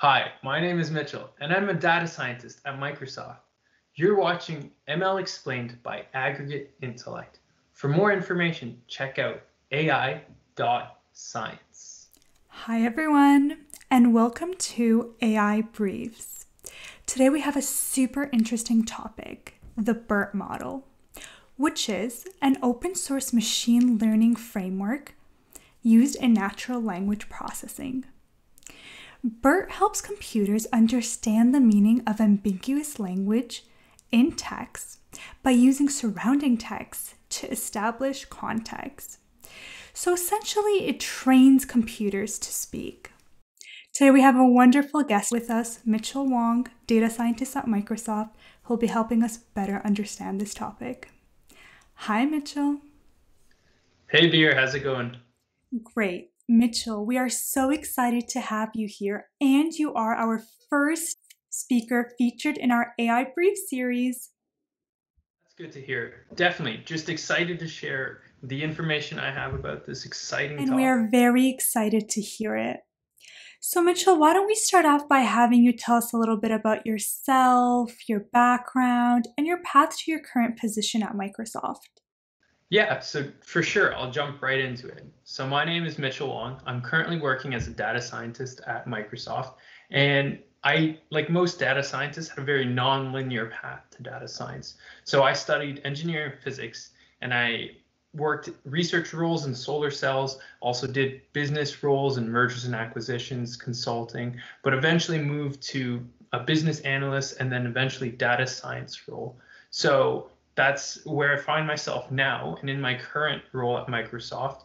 Hi, my name is Mitchell, and I'm a data scientist at Microsoft. You're watching ML Explained by Aggregate Intellect. For more information, check out AI.Science. Hi, everyone, and welcome to AI Briefs. Today we have a super interesting topic, the BERT model, which is an open source machine learning framework used in natural language processing. BERT helps computers understand the meaning of ambiguous language in text by using surrounding text to establish context. So essentially, it trains computers to speak. Today, we have a wonderful guest with us, Mitchell Wong, data scientist at Microsoft, who'll be helping us better understand this topic. Hi, Mitchell. Hey, Beer, how's it going? Great. Mitchell, we are so excited to have you here, and you are our first speaker featured in our AI Brief series. That's good to hear. Definitely. Just excited to share the information I have about this exciting topic. And we are very excited to hear it. So Mitchell, why don't we start off by having you tell us a little bit about yourself, your background, and your path to your current position at Microsoft? Yeah, so for sure, I'll jump right into it. So my name is Mitchell Wong. I'm currently working as a data scientist at Microsoft. And I, like most data scientists, had a very nonlinear path to data science. So I studied engineering and physics, and I worked research roles in solar cells, also did business roles in mergers and acquisitions, consulting, but eventually moved to a business analyst and then eventually data science role. So that's where I find myself now. And in my current role at Microsoft,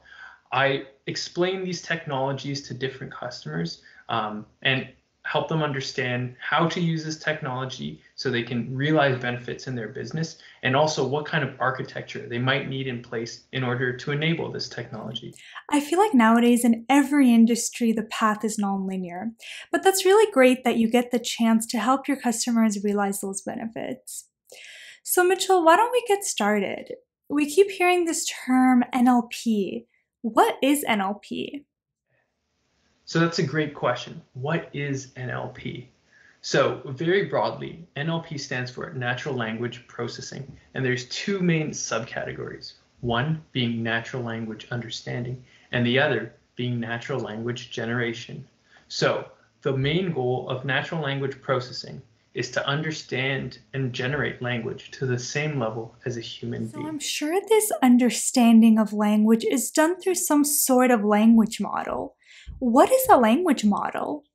I explain these technologies to different customers and help them understand how to use this technology so they can realize benefits in their business, and also what kind of architecture they might need in place in order to enable this technology. I feel like nowadays in every industry, the path is nonlinear, but that's really great that you get the chance to help your customers realize those benefits. So Mitchell, why don't we get started? We keep hearing this term NLP. What is NLP? So that's a great question. What is NLP? So very broadly, NLP stands for Natural Language Processing, and there's two main subcategories, one being natural language understanding and the other being natural language generation. So the main goal of natural language processing is to understand and generate language to the same level as a human being. So I'm sure this understanding of language is done through some sort of language model. What is a language model?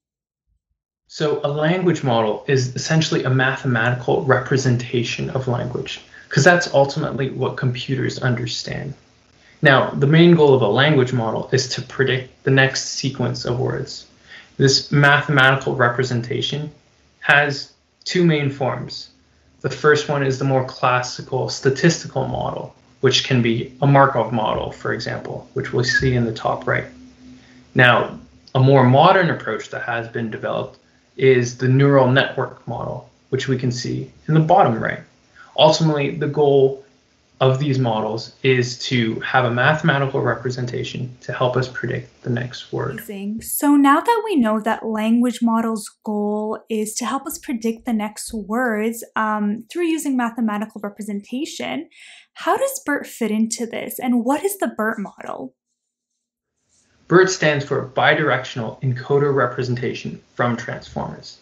So a language model is essentially a mathematical representation of language, because that's ultimately what computers understand. Now, the main goal of a language model is to predict the next sequence of words. This mathematical representation has two main forms. The first one is the more classical statistical model, which can be a Markov model, for example, which we'll see in the top right. Now, a more modern approach that has been developed is the neural network model, which we can see in the bottom right. Ultimately, the goal of these models is to have a mathematical representation to help us predict the next word. Amazing. So now that we know that language models' goal is to help us predict the next words through using mathematical representation, how does BERT fit into this, and what is the BERT model? BERT stands for Bidirectional Encoder Representation from Transformers.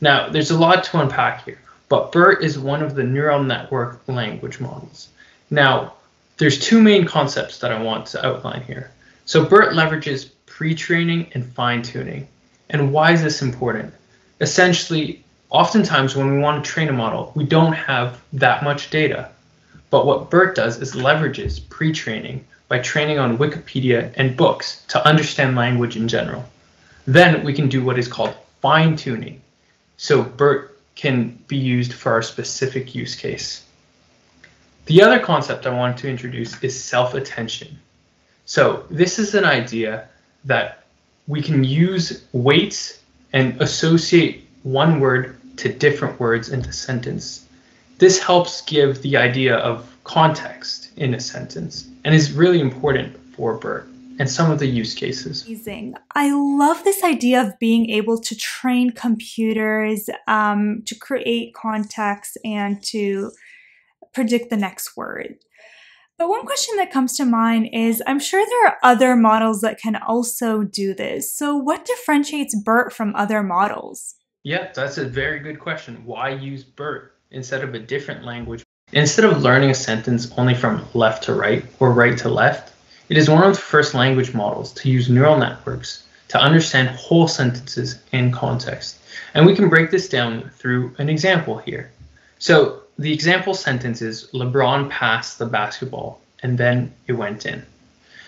Now, there's a lot to unpack here, but BERT is one of the neural network language models. Now, there's two main concepts that I want to outline here. So BERT leverages pre-training and fine-tuning. And why is this important? Essentially, oftentimes when we want to train a model, we don't have that much data. But what BERT does is leverages pre-training by training on Wikipedia and books to understand language in general. Then we can do what is called fine-tuning. So BERT can be used for our specific use case. The other concept I wanted to introduce is self-attention. So this is an idea that we can use weights and associate one word to different words into sentence. This helps give the idea of context in a sentence and is really important for BERT. and some of the use cases. Amazing. I love this idea of being able to train computers to create context and to predict the next word. But one question that comes to mind is, I'm sure there are other models that can also do this. So what differentiates BERT from other models? Yeah, that's a very good question. Why use BERT instead of a different language? Instead of learning a sentence only from left to right or right to left, it is one of the first language models to use neural networks to understand whole sentences in context. And we can break this down through an example here. So the example sentence is, LeBron passed the basketball and then it went in.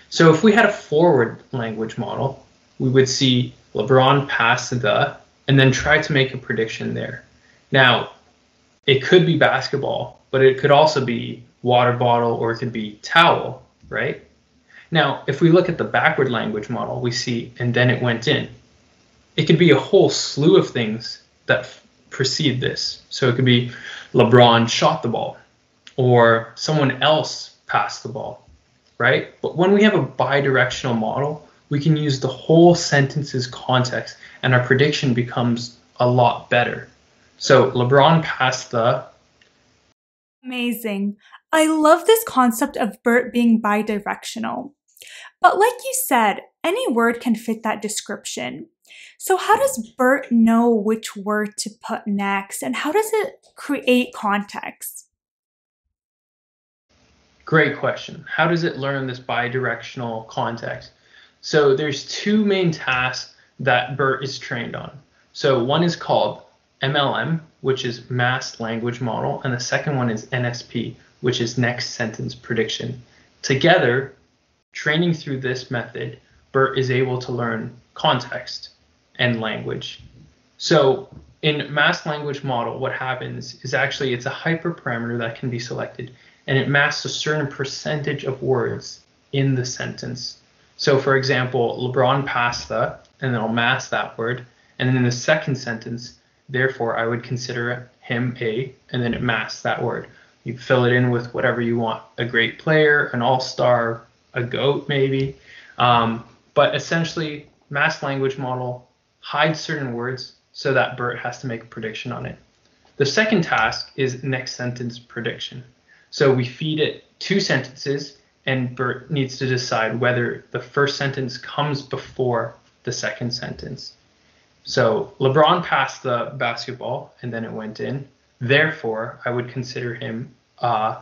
So if we had a forward language model, we would see LeBron passed the, and then try to make a prediction there. Now, it could be basketball, but it could also be water bottle, or it could be towel, right? Now, if we look at the backward language model, we see, and then it went in. It could be a whole slew of things that precede this. So it could be, LeBron shot the ball, or someone else passed the ball, right? But when we have a bidirectional model, we can use the whole sentence's context and our prediction becomes a lot better. So LeBron passed the... Amazing. I love this concept of BERT being bidirectional. But like you said, any word can fit that description. So how does BERT know which word to put next, and how does it create context? Great question. How does it learn this bidirectional context? So there's two main tasks that BERT is trained on. So one is called MLM, which is Masked Language Model, and the second one is NSP, which is Next Sentence Prediction. Together, training through this method, BERT is able to learn context and language. So in Masked Language Model, what happens is actually it's a hyperparameter that can be selected, and it masks a certain percentage of words in the sentence. So for example, LeBron passed the, and then I'll mask that word. And then in the second sentence, therefore I would consider him a, and then it masks that word. You fill it in with whatever you want, a great player, an all-star, a goat maybe. But essentially, Masked Language Model hides certain words so that BERT has to make a prediction on it. The second task is Next Sentence Prediction. So we feed it two sentences, and BERT needs to decide whether the first sentence comes before the second sentence. So LeBron passed the basketball, and then it went in. Therefore, I would consider him a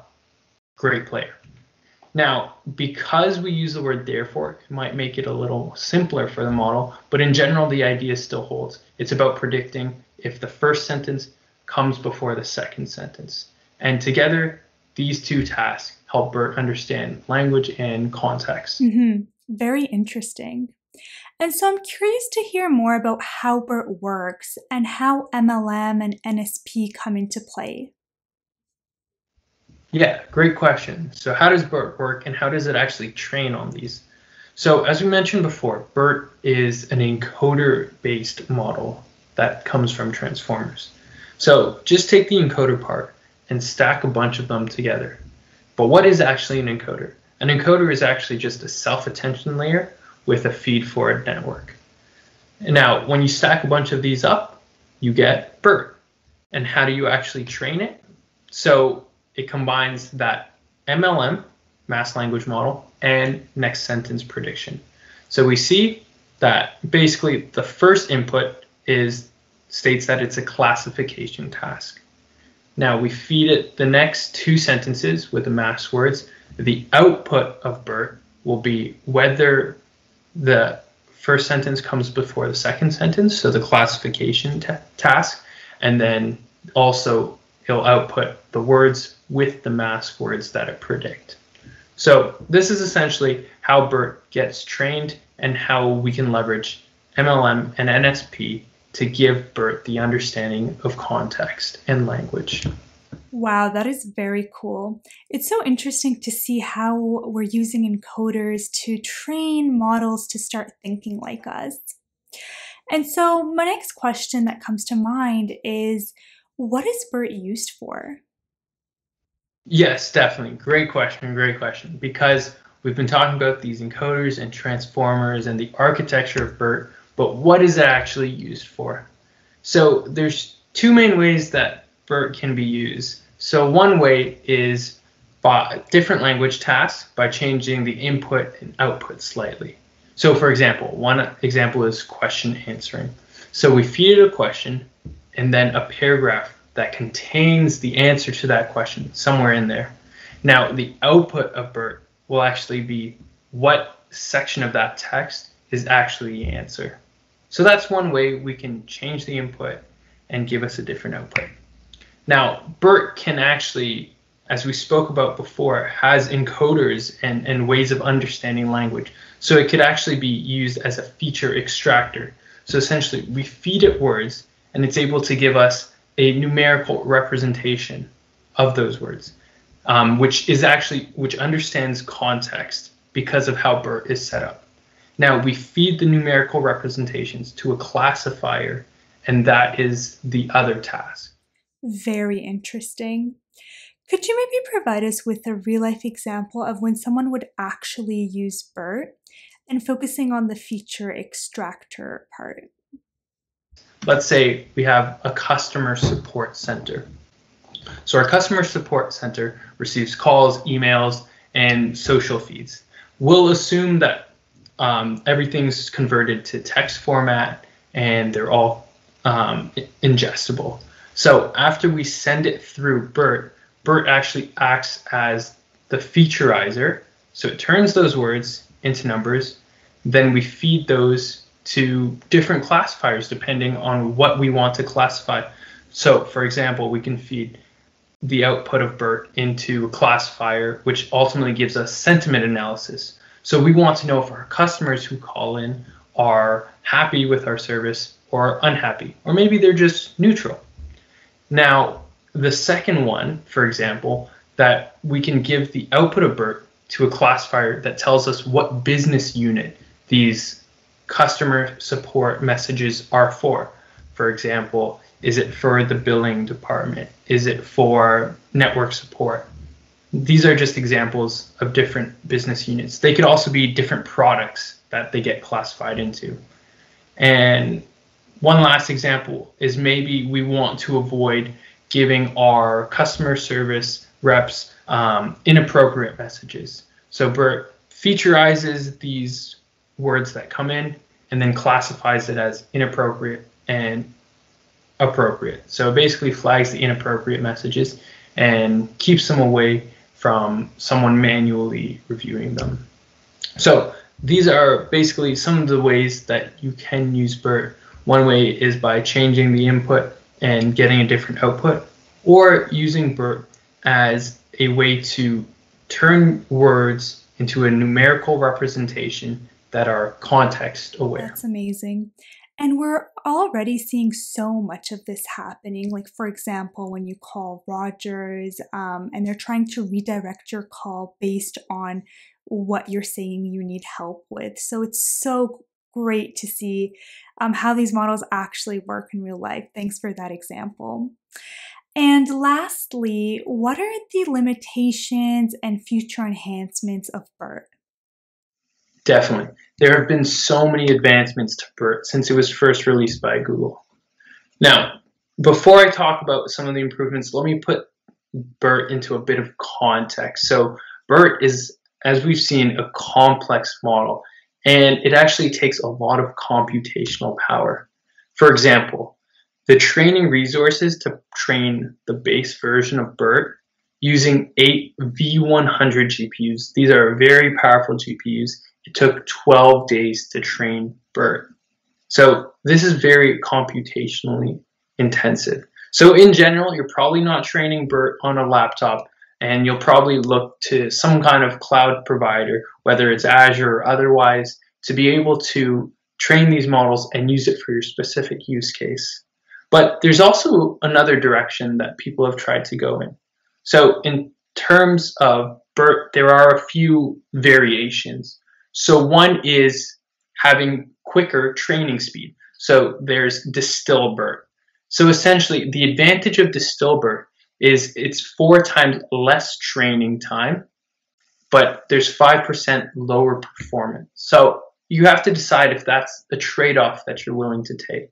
great player. Now, because we use the word therefore, it might make it a little simpler for the model, but in general, the idea still holds. It's about predicting if the first sentence comes before the second sentence. And together, these two tasks help BERT understand language and context. Mm-hmm. Very interesting. And so I'm curious to hear more about how BERT works and how MLM and NSP come into play. Yeah, great question. So how does BERT work, and how does it actually train on these? So as we mentioned before, BERT is an encoder-based model that comes from Transformers. So just take the encoder part and stack a bunch of them together. But what is actually an encoder? An encoder is actually just a self-attention layer with a feed-forward network. And now, when you stack a bunch of these up, you get BERT. And how do you actually train it? So it combines that MLM, Masked Language Model, and Next Sentence Prediction. So we see that basically the first input states that it's a classification task. Now we feed it the next two sentences with the masked words. The output of BERT will be whether the first sentence comes before the second sentence, so the classification task, and then also it'll output the words with the masked words that it predict. So this is essentially how BERT gets trained and how we can leverage MLM and NSP to give BERT the understanding of context and language. Wow, that is very cool. It's so interesting to see how we're using encoders to train models to start thinking like us. And so my next question that comes to mind is, what is BERT used for? Yes, definitely. Great question. Because We've been talking about these encoders and transformers and the architecture of BERT, but what is it actually used for? So there's two main ways that BERT can be used. So one way is by different language tasks by changing the input and output slightly. So for example, one example is question answering. So we feed it a question and then a paragraph that contains the answer to that question somewhere in there. Now the output of BERT will actually be what section of that text is actually the answer. So that's one way we can change the input and give us a different output. Now, BERT can actually, as we spoke about before, has encoders and ways of understanding language. So it could actually be used as a feature extractor. So essentially, we feed it words, and it's able to give us a numerical representation of those words, which understands context because of how BERT is set up. Now, we feed the numerical representations to a classifier, and that is the other task. Very interesting. Could you maybe provide us with a real-life example of when someone would actually use BERT and focusing on the feature extractor part? Let's say we have a customer support center. So our customer support center receives calls, emails, and social feeds. We'll assume that everything's converted to text format and they're all ingestible. So after we send it through BERT, BERT actually acts as the featureizer. So it turns those words into numbers. Then we feed those to different classifiers depending on what we want to classify. So for example, we can feed the output of BERT into a classifier, which ultimately gives us sentiment analysis. So we want to know if our customers who call in are happy with our service or unhappy, or maybe they're just neutral. Now, the second one, for example, that we can give the output of BERT to a classifier that tells us what business unit these customer support messages are for. For example, is it for the billing department? Is it for network support? These are just examples of different business units. They could also be different products that they get classified into. And one last example is maybe we want to avoid giving our customer service reps inappropriate messages. So BERT featureizes these words that come in and then classifies it as inappropriate and appropriate. So it basically flags the inappropriate messages and keeps them away from someone manually reviewing them. So these are basically some of the ways that you can use BERT. One way is by changing the input and getting a different output, or using BERT as a way to turn words into a numerical representation that are context aware. That's amazing. And we're already seeing so much of this happening. Like, for example, when you call Rogers and they're trying to redirect your call based on what you're saying you need help with. So it's so great to see how these models actually work in real life. Thanks for that example. And lastly, what are the limitations and future enhancements of BERT? Definitely. There have been so many advancements to BERT since it was first released by Google. Now, before I talk about some of the improvements, let me put BERT into a bit of context. So BERT is, as we've seen, a complex model. And it actually takes a lot of computational power. For example, the training resources to train the base version of BERT using 8 V100 GPUs. These are very powerful GPUs. It took 12 days to train BERT. So this is very computationally intensive. So in general, you're probably not training BERT on a laptop, and you'll probably look to some kind of cloud provider, whether it's Azure or otherwise, to be able to train these models and use it for your specific use case. But there's also another direction that people have tried to go in. So in terms of BERT, there are a few variations. So one is having quicker training speed. So there's distilled BERT. So essentially, the advantage of distilled BERT is it's 4 times less training time but there's 5% lower performance. So you have to decide if that's a trade-off that you're willing to take.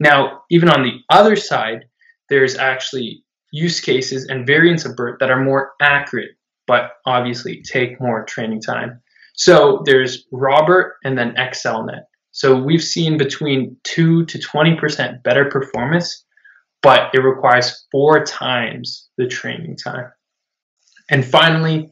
Now, even on the other side, there's actually use cases and variants of BERT that are more accurate, but obviously take more training time. So there's RoBERT and then XLNet. So we've seen between 2 to 20% better performance, but it requires 4 times the training time. And finally,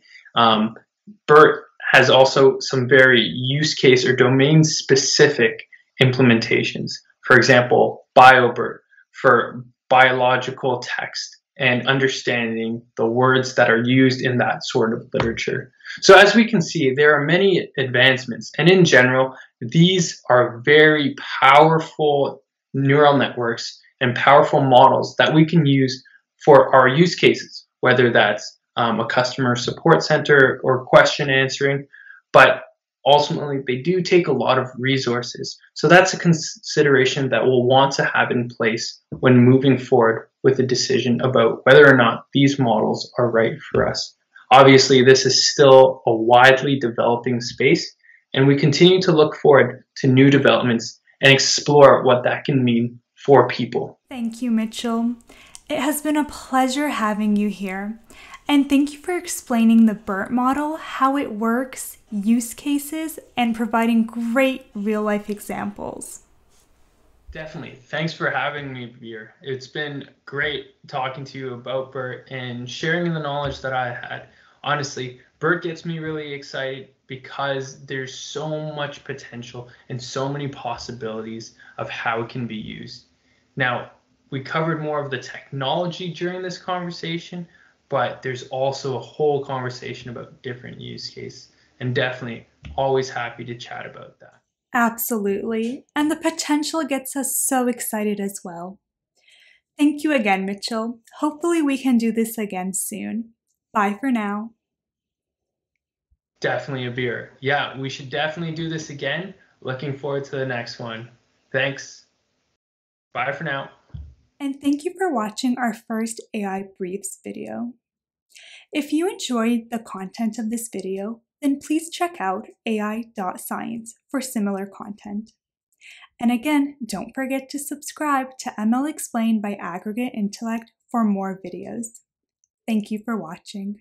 BERT has also some very use case or domain specific implementations. For example, BioBERT for biological text and understanding the words that are used in that sort of literature. So as we can see, there are many advancements, and in general, these are very powerful neural networks and powerful models that we can use for our use cases, whether that's a customer support center or question answering, but ultimately they do take a lot of resources. So that's a consideration that we'll want to have in place when moving forward with a decision about whether or not these models are right for us. Obviously, this is still a widely developing space, and we continue to look forward to new developments and explore what that can mean for people. Thank you, Mitchell. It has been a pleasure having you here. And thank you for explaining the BERT model, how it works, use cases, and providing great real-life examples. Definitely. Thanks for having me, Veer. It's been great talking to you about BERT and sharing the knowledge that I had. Honestly, BERT gets me really excited because there's so much potential and so many possibilities of how it can be used. Now, we covered more of the technology during this conversation, but there's also a whole conversation about different use cases, and definitely always happy to chat about that. Absolutely. And the potential gets us so excited as well. Thank you again, Mitchell. Hopefully we can do this again soon. Bye for now. Definitely, Abir. Yeah, we should definitely do this again. Looking forward to the next one. Thanks. Bye for now. And thank you for watching our first AI Briefs video. If you enjoyed the content of this video, then please check out AI.Science for similar content. And again, don't forget to subscribe to ML Explained by Aggregate Intellect for more videos. Thank you for watching.